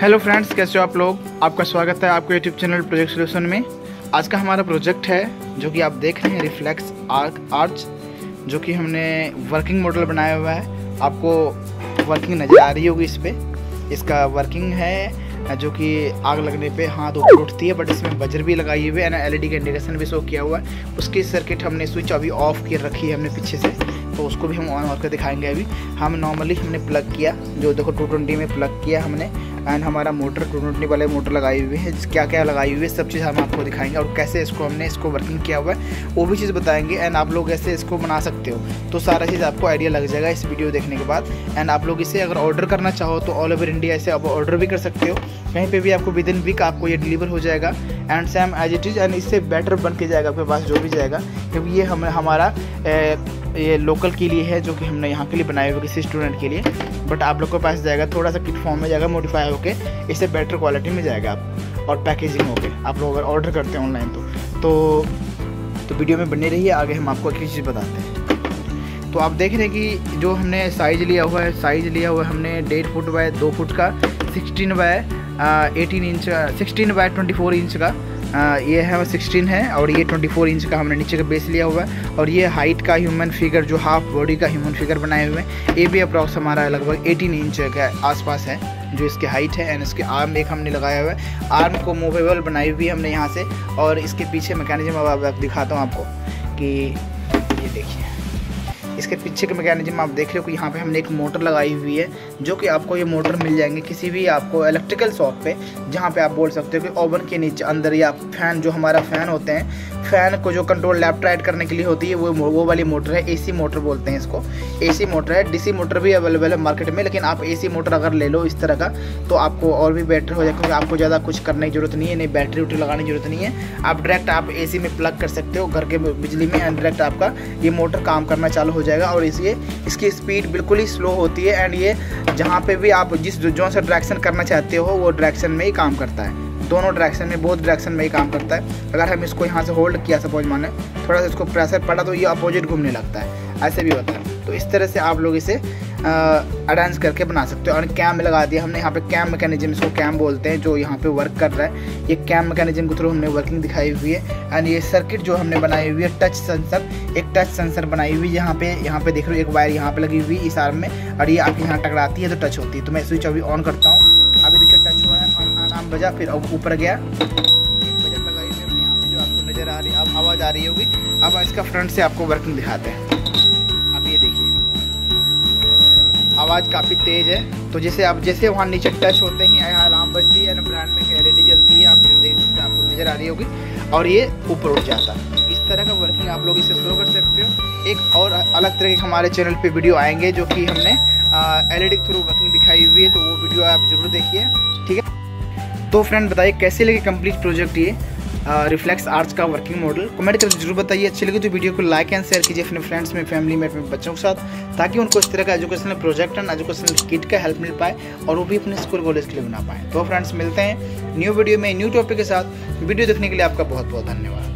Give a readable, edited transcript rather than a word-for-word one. Hello friends, कैसे हो आप लोग। आपका स्वागत है आपके यूट्यूब चैनल प्रोजेक्ट सोल्यूशन में। आज का हमारा प्रोजेक्ट है जो कि आप देख रहे हैं रिफ्लेक्स आर्च, जो कि हमने वर्किंग मॉडल बनाया हुआ है। आपको वर्किंग नज़र आ रही होगी इस पर। इसका वर्किंग है जो कि आग लगने पे हाथ ऊपर उठती है, बट इसमें बजर भी लगाई हुई है ना, एलईडी का इंडिकेशन भी शो किया हुआ है। उसकी सर्किट हमने स्विच अभी ऑफ कर रखी है हमने पीछे से, तो उसको भी हम ऑन करके दिखाएंगे। अभी हम नॉर्मली हमने प्लग किया, जो देखो 220 में प्लग किया हमने, एंड हमारा मोटर 220 वाले मोटर लगाई हुई है। क्या क्या लगाई हुई है सब चीज़ हम आपको दिखाएंगे, और कैसे इसको हमने इसको वर्किंग किया हुआ है वो भी चीज़ बताएंगे, एंड आप लोग ऐसे इसको बना सकते हो। तो सारा चीज़ आपको आइडिया लग जाएगा इस वीडियो देखने के बाद। एंड आप लोग इसे अगर ऑर्डर करना चाहो तो ऑल ओवर इंडिया इसे आप ऑर्डर भी कर सकते हो। कहीं पे भी आपको विद इन वीक आपको ये डिलीवर हो जाएगा, and same as it is, and इससे बेटर बन के जाएगा आपके पास जो भी जाएगा। क्योंकि ये हमारा ये लोकल के लिए है, जो कि हमने यहाँ के लिए बनाया हुआ किसी स्टूडेंट के लिए, बट आप लोग के पास जाएगा थोड़ा सा किट फॉर्म में जाएगा, मॉडिफाई होकर इससे बेटर क्वालिटी में जाएगा आप, और पैकेजिंग होकर आप लोग अगर ऑर्डर करते हैं ऑनलाइन तो वीडियो में बने रहिए। आगे हम आपको अच्छी चीज़ बताते हैं। तो आप देख रहे हैं कि जो हमने साइज़ लिया हुआ है, हमने 1.5 फुट बाय 2 फुट का, 16 बाय 18 इंच, 16 बाय 24 इंच का ये है, 16 है, और ये 24 इंच का हमने नीचे का बेस लिया हुआ है। और ये हाइट का ह्यूमन फिगर, जो हाफ बॉडी का ह्यूमन फिगर बनाए हुए हैं, ये भी अप्रॉक्स हमारा लगभग 18 इंच के आसपास है जो इसकी हाइट है। एंड इसके आर्म एक हमने लगाया हुआ है, आर्म को मूवेबल बनाई हुई हमने यहाँ से। और इसके पीछे मैकेनिज्म अब दिखाता हूँ आपको, कि ये देखिए इसके पीछे के मैकेनिज्म आप देख रहे हो कि यहाँ पे हमने एक मोटर लगाई हुई है, जो कि आपको ये मोटर मिल जाएंगे किसी भी आपको इलेक्ट्रिकल शॉप पे, जहाँ पे आप बोल सकते हो कि ओवन के नीचे अंदर, या फैन, जो हमारा फैन होते हैं, फैन को जो कंट्रोल लेफ्ट राइट करने के लिए होती है, वो वाली मोटर है। एसी मोटर बोलते हैं इसको, एसी मोटर है। डीसी मोटर भी अवेलेबल है मार्केट में, लेकिन आप एसी मोटर अगर ले लो इस तरह का तो आपको और भी बेटर हो जाएगा, क्योंकि आपको ज़्यादा कुछ करने की जरूरत नहीं है, नहीं बैटरी उटरी लगाने की जरूरत नहीं है। आप डायरेक्ट आप एसी में प्लग कर सकते हो घर के बिजली में, एंड डायरेक्ट आपका ये मोटर काम करना चालू हो जाएगा। और इसलिए इसकी स्पीड बिल्कुल ही स्लो होती है, एंड ये जहाँ पे भी आप जिस जो सा डायरेक्शन करना चाहते हो वो डायरेक्शन में ही काम करता है, दोनों डायरेक्शन में, बहुत डायरेक्शन में ही काम करता है। अगर हम इसको यहाँ से होल्ड किया, सपोज माने थोड़ा सा इसको प्रेशर पड़ा तो ये अपोजिट घूमने लगता है, ऐसे भी होता है। तो इस तरह से आप लोग इसे अरेंज करके बना सकते हो। और कैम लगा दिया हमने यहाँ पे, कैम मैकेनिज्म, इसको कैम बोलते हैं, जो यहाँ पे वर्क कर रहा है। ये कैम मैकेनिज्म के थ्रू हमने वर्किंग दिखाई हुई है। एंड ये सर्किट जो हमने बनाई हुई है, टच सेंसर, एक टच सेंसर बनाई हुई यहाँ पे देख रहे हो, एक वायर यहाँ पे लगी हुई इस आर्म में, और ये आपके यहाँ टकराती है तो टच होती है। तो मैं स्विच अभी ऑन करता हूँ, अभी देखिए टच हुआ है, आराम बजा, फिर ऊपर गया, बजट लगाई हुई यहाँ पे जो आपको नज़र आ रही है, अब आवाज़ आ रही होगी। अब इसका फ्रंट से आपको वर्किंग दिखाते हैं। अब ये देखिए आवाज़ काफ़ी तेज़ है, तो जैसे आप जैसे वहाँ नीचे टच होते ही यहाँ अलार्म बजती है, ब्रांड में एलईडी जलती है, आप देख सकते हैं, आपको नज़र आ रही होगी, और ये ऊपर उठ जाता है। इस तरह का वर्किंग आप लोग इसे शुरू कर सकते हो। एक और अलग तरह के हमारे चैनल पे वीडियो आएंगे, जो कि हमने एलईडी के थ्रू वर्किंग दिखाई हुई है, तो वो वीडियो आप जरूर देखिए, ठीक है। तो फ्रेंड बताइए कैसे लगे कंप्लीट प्रोजेक्ट ये रिफ्लेक्स आर्च का वर्किंग मॉडल, कमेंट करके जरूर बताइए। अच्छी लगी तो वीडियो को लाइक एंड शेयर कीजिए अपने फ्रेंड्स में, फैमिली में, अपने बच्चों के साथ, ताकि उनको इस तरह का educational project and educational kit का हेल्प मिल पाए, और वो भी अपने स्कूल कॉलेज के लिए बना पाएँ। तो फ्रेंड्स मिलते हैं न्यू वीडियो में न्यू टॉपिक के साथ। वीडियो देखने के लिए आपका बहुत बहुत धन्यवाद।